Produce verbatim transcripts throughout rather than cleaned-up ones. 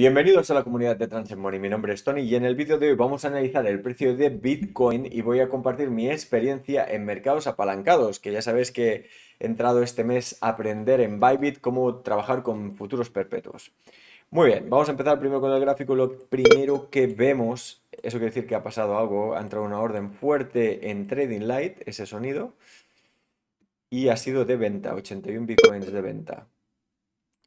Bienvenidos a la comunidad de Transcend Money, mi nombre es Tony y en el vídeo de hoy vamos a analizar el precio de Bitcoin y voy a compartir mi experiencia en mercados apalancados, que ya sabéis que he entrado este mes a aprender en Bybit cómo trabajar con futuros perpetuos. Muy bien, vamos a empezar primero con el gráfico. Lo primero que vemos, eso quiere decir que ha pasado algo, ha entrado una orden fuerte en Trading Lite, ese sonido, y ha sido de venta, ochenta y uno Bitcoins de venta.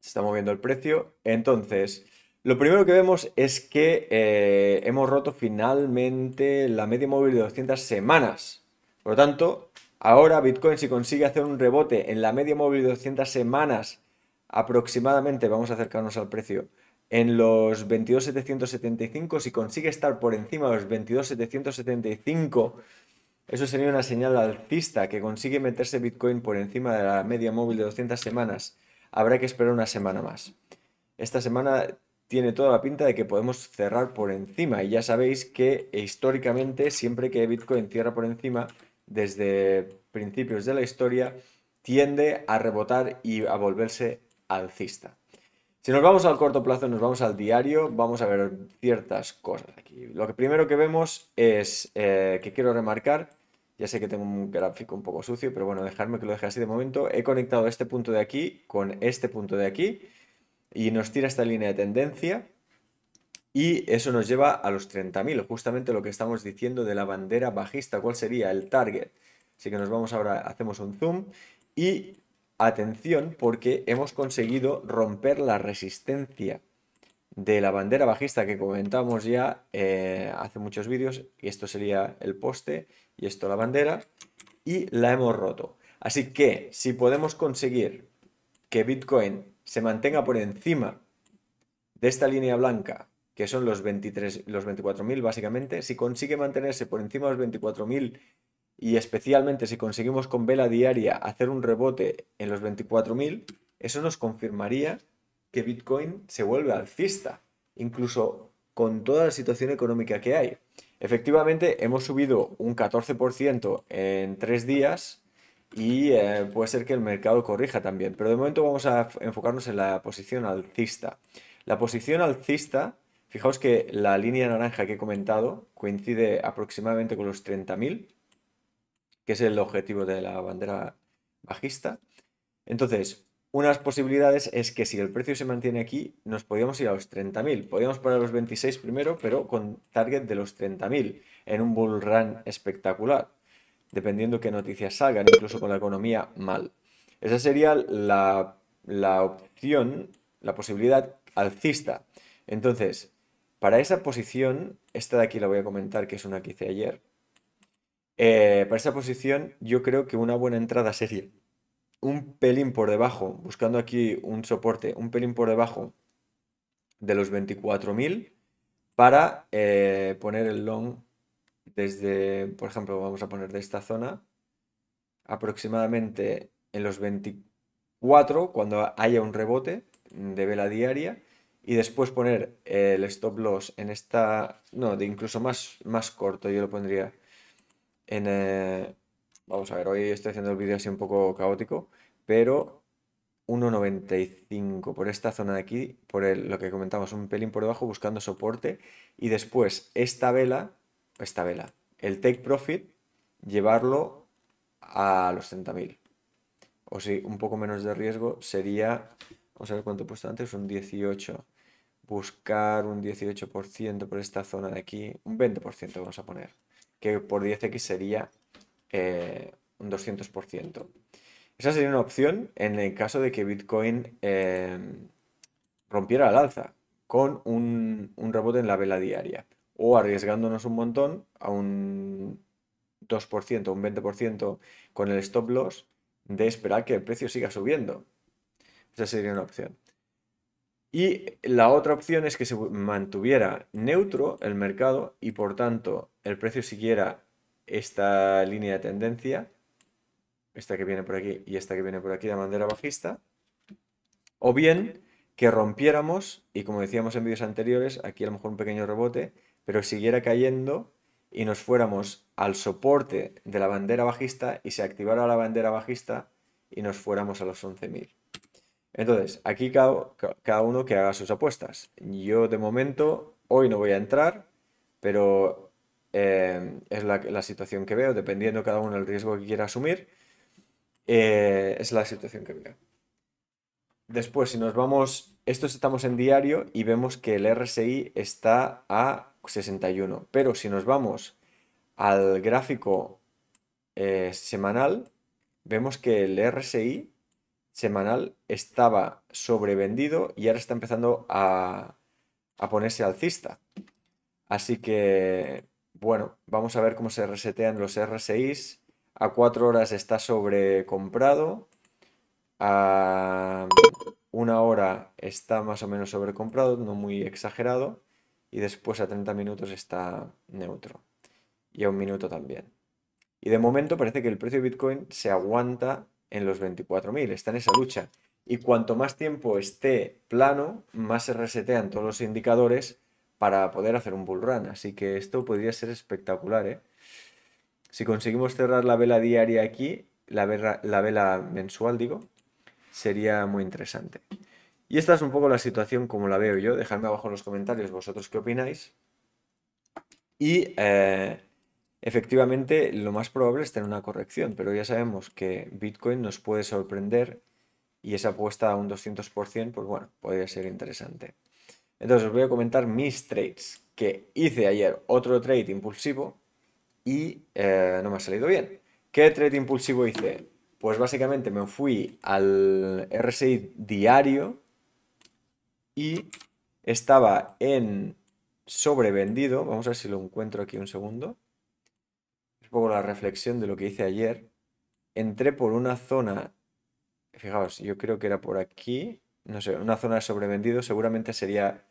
Se está moviendo el precio, entonces... Lo primero que vemos es que eh, hemos roto finalmente la media móvil de doscientas semanas. Por lo tanto, ahora Bitcoin, si consigue hacer un rebote en la media móvil de doscientas semanas, aproximadamente, vamos a acercarnos al precio, en los veintidós setecientos setenta y cinco, si consigue estar por encima de los veintidós setecientos setenta y cinco, eso sería una señal alcista, que consigue meterse Bitcoin por encima de la media móvil de doscientas semanas. Habrá que esperar una semana más. Esta semana... tiene toda la pinta de que podemos cerrar por encima. Y ya sabéis que históricamente, siempre que Bitcoin cierra por encima, desde principios de la historia, tiende a rebotar y a volverse alcista. Si nos vamos al corto plazo, nos vamos al diario, vamos a ver ciertas cosas aquí. Lo que primero que vemos es, eh, que quiero remarcar, ya sé que tengo un gráfico un poco sucio, pero bueno, dejarme que lo deje así de momento. He conectado este punto de aquí con este punto de aquí, y nos tira esta línea de tendencia y eso nos lleva a los treinta mil, justamente lo que estamos diciendo de la bandera bajista, cuál sería el target. Así que nos vamos ahora, hacemos un zoom y atención porque hemos conseguido romper la resistencia de la bandera bajista que comentamos ya eh, hace muchos vídeos, y esto sería el poste y esto la bandera, y la hemos roto. Así que si podemos conseguir que Bitcoin se mantenga por encima de esta línea blanca, que son los veinticuatro mil básicamente, si consigue mantenerse por encima de los veinticuatro mil y especialmente si conseguimos con vela diaria hacer un rebote en los veinticuatro mil, eso nos confirmaría que Bitcoin se vuelve alcista, incluso con toda la situación económica que hay. Efectivamente, hemos subido un catorce por ciento en tres días, y eh, puede ser que el mercado corrija también, pero de momento vamos a enfocarnos en la posición alcista. La posición alcista, fijaos que la línea naranja que he comentado coincide aproximadamente con los treinta mil, que es el objetivo de la bandera bajista. Entonces, unas posibilidades es que si el precio se mantiene aquí, nos podríamos ir a los treinta mil. Podríamos parar a los veintiséis primero, pero con target de los treinta mil en un bull run espectacular, dependiendo qué noticias salgan, incluso con la economía mal. Esa sería la, la opción, la posibilidad alcista. Entonces, para esa posición, esta de aquí la voy a comentar, que es una que hice ayer. Eh, para esa posición yo creo que una buena entrada sería un pelín por debajo, buscando aquí un soporte, un pelín por debajo de los veinticuatro mil para eh, poner el long... Desde, por ejemplo, vamos a poner de esta zona, aproximadamente en los veinticuatro, cuando haya un rebote de vela diaria, y después poner el stop loss en esta, no, de incluso más, más corto, yo lo pondría en, eh, vamos a ver, hoy estoy haciendo el vídeo así un poco caótico, pero uno noventa y cinco por esta zona de aquí, por el, lo que comentamos, un pelín por debajo, buscando soporte, y después esta vela, esta vela, el take profit, llevarlo a los treinta mil. O si un poco menos de riesgo sería, vamos a ver cuánto he puesto antes, un dieciocho. Buscar un dieciocho por ciento por esta zona de aquí, un veinte por ciento vamos a poner, que por diez equis sería eh, un doscientos por ciento. Esa sería una opción en el caso de que Bitcoin eh, rompiera al alza con un, un rebote en la vela diaria, o arriesgándonos un montón a un dos por ciento, un veinte por ciento con el stop loss, de esperar que el precio siga subiendo. Esa sería una opción. Y la otra opción es que se mantuviera neutro el mercado y por tanto el precio siguiera esta línea de tendencia, esta que viene por aquí y esta que viene por aquí de bandera bajista, o bien que rompiéramos y, como decíamos en vídeos anteriores, aquí a lo mejor un pequeño rebote, pero siguiera cayendo y nos fuéramos al soporte de la bandera bajista y se activara la bandera bajista y nos fuéramos a los once mil. Entonces, aquí cada, cada uno que haga sus apuestas. Yo de momento, hoy no voy a entrar, pero eh, es la, la situación que veo, dependiendo cada uno del riesgo que quiera asumir, eh, es la situación que veo. Después, si nos vamos, estos estamos en diario y vemos que el R S I está a sesenta y uno, pero si nos vamos al gráfico eh, semanal, vemos que el R S I semanal estaba sobrevendido y ahora está empezando a, a ponerse alcista. Así que, bueno, vamos a ver cómo se resetean los R S Is. A cuatro horas está sobrecomprado. A una hora está más o menos sobrecomprado, no muy exagerado. Y después a treinta minutos está neutro. Y a un minuto también. Y de momento parece que el precio de Bitcoin se aguanta en los veinticuatro mil, está en esa lucha. Y cuanto más tiempo esté plano, más se resetean todos los indicadores para poder hacer un bull run. Así que esto podría ser espectacular, ¿eh? Si conseguimos cerrar la vela diaria aquí, la vela, la vela mensual, digo, sería muy interesante. Y esta es un poco la situación como la veo yo. Dejadme abajo en los comentarios vosotros qué opináis. Y eh, efectivamente, lo más probable es tener una corrección, pero ya sabemos que Bitcoin nos puede sorprender y esa apuesta a un doscientos por ciento, pues bueno, podría ser interesante. Entonces os voy a comentar mis trades, que hice ayer otro trade impulsivo y eh, no me ha salido bien. ¿Qué trade impulsivo hice? Pues básicamente me fui al R S I diario y estaba en sobrevendido. Vamos a ver si lo encuentro aquí un segundo. Un poco la reflexión de lo que hice ayer. Entré por una zona, fijaos, yo creo que era por aquí, no sé, una zona de sobrevendido, seguramente sería,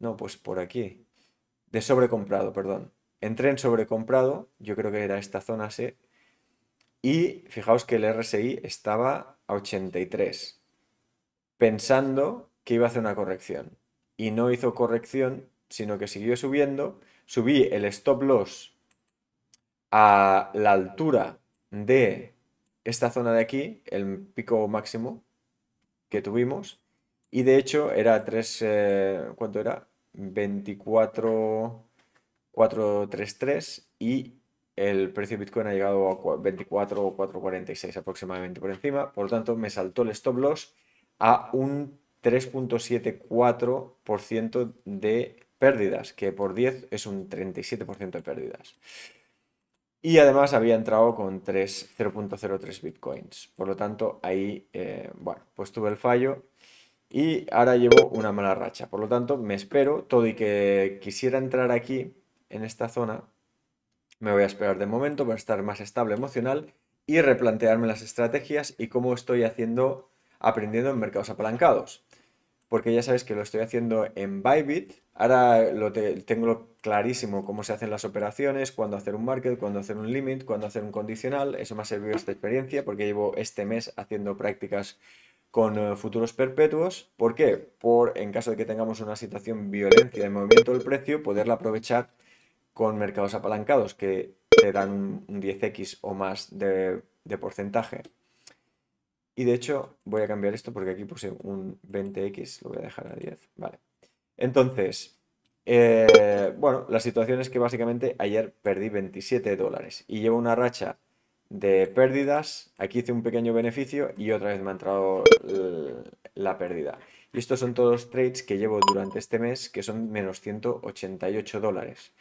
no, pues por aquí, de sobrecomprado, perdón. Entré en sobrecomprado, yo creo que era esta zona, sí, y fijaos que el R S I estaba a ochenta y tres, pensando que iba a hacer una corrección, y no hizo corrección, sino que siguió subiendo. Subí el stop loss a la altura de esta zona de aquí, el pico máximo que tuvimos, y de hecho era tres, eh, ¿cuánto era? veinticuatro cuatrocientos treinta y tres, y el precio de Bitcoin ha llegado a veinticuatro cuatrocientos cuarenta y seis aproximadamente por encima. Por lo tanto me saltó el stop loss a un tres coma setenta y cuatro por ciento de pérdidas, que por diez es un treinta y siete por ciento de pérdidas. Y además había entrado con cero coma cero tres bitcoins. Por lo tanto, ahí, eh, bueno, pues tuve el fallo y ahora llevo una mala racha. Por lo tanto, me espero todo y que quisiera entrar aquí, en esta zona, me voy a esperar de momento para estar más estable emocional y replantearme las estrategias y cómo estoy haciendo, aprendiendo en mercados apalancados. Porque ya sabéis que lo estoy haciendo en Bybit. Ahora lo te, tengo clarísimo cómo se hacen las operaciones, cuándo hacer un market, cuándo hacer un limit, cuándo hacer un condicional. Eso me ha servido esta experiencia porque llevo este mes haciendo prácticas con uh, futuros perpetuos. ¿Por qué? Por, en caso de que tengamos una situación violencia de movimiento del precio, poderla aprovechar con mercados apalancados que te dan un, un diez equis o más de, de porcentaje. Y de hecho voy a cambiar esto porque aquí puse un veinte equis, lo voy a dejar a diez, vale. Entonces, eh, bueno, la situación es que básicamente ayer perdí veintisiete dólares y llevo una racha de pérdidas. Aquí hice un pequeño beneficio y otra vez me ha entrado la pérdida. Y estos son todos los trades que llevo durante este mes, que son menos ciento ochenta y ocho dólares.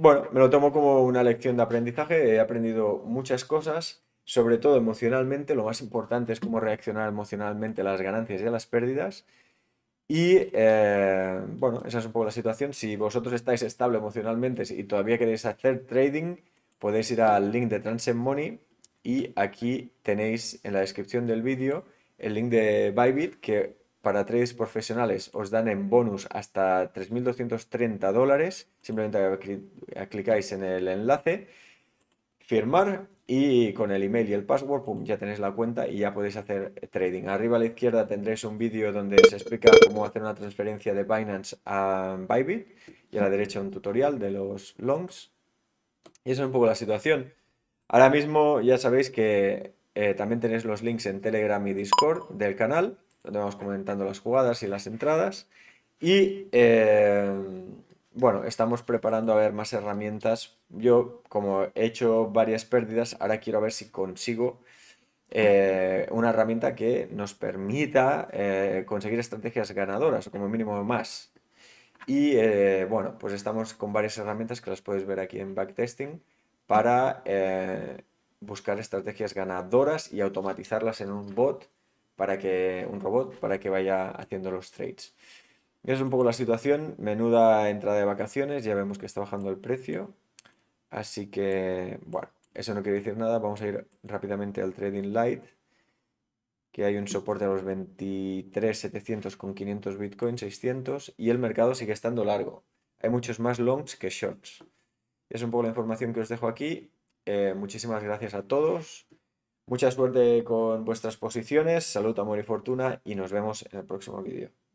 Bueno, me lo tomo como una lección de aprendizaje, he aprendido muchas cosas. Sobre todo emocionalmente, lo más importante es cómo reaccionar emocionalmente a las ganancias y a las pérdidas. Y eh, bueno, esa es un poco la situación. Si vosotros estáis estable emocionalmente y todavía queréis hacer trading, podéis ir al link de Transcend Money y aquí tenéis en la descripción del vídeo el link de Bybit, que para trades profesionales os dan en bonus hasta tres mil doscientos treinta dólares. Simplemente clicáis en el enlace, firmar, y con el email y el password, pum, ya tenéis la cuenta y ya podéis hacer trading. Arriba a la izquierda tendréis un vídeo donde se explica cómo hacer una transferencia de Binance a Bybit y a la derecha un tutorial de los longs. Y esa es un poco la situación. Ahora mismo ya sabéis que Eh, también tenéis los links en Telegram y Discord del canal, donde vamos comentando las jugadas y las entradas. Y eh, bueno, estamos preparando a ver más herramientas. Yo, como he hecho varias pérdidas, ahora quiero ver si consigo eh, una herramienta que nos permita eh, conseguir estrategias ganadoras, o como mínimo más. Y eh, bueno, pues estamos con varias herramientas que las podéis ver aquí en Backtesting para eh, buscar estrategias ganadoras y automatizarlas en un bot, para que, un robot para que vaya haciendo los trades. Y es un poco la situación. Menuda entrada de vacaciones, ya vemos que está bajando el precio. Así que, bueno, eso no quiere decir nada. Vamos a ir rápidamente al Trading Lite, que hay un soporte a los veintitrés setecientos con quinientos Bitcoin, seiscientos, y el mercado sigue estando largo. Hay muchos más longs que shorts. Es un poco la información que os dejo aquí. Eh, muchísimas gracias a todos. Mucha suerte con vuestras posiciones. Salud, amor y fortuna, y nos vemos en el próximo vídeo.